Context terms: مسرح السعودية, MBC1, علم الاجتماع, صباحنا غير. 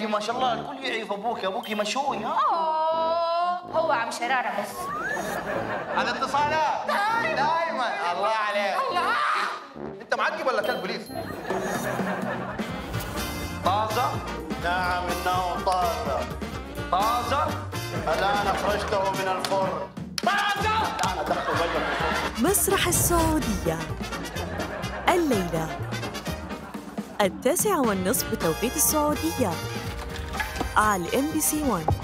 انت ما شاء الله الكل يعرف ابوك، ابوك مشوي. ها هو عم شراره بس. على اتصالات دايما. الله عليك. الله، انت معجب ولا كلب بوليس؟ طازه؟ نعم انه طازه. طازه؟ الان اخرجته من الفرن. طازه؟ الان ادخله بجر الفرن. مسرح السعوديه الليله 21:30 بتوقيت السعوديه على MBC1.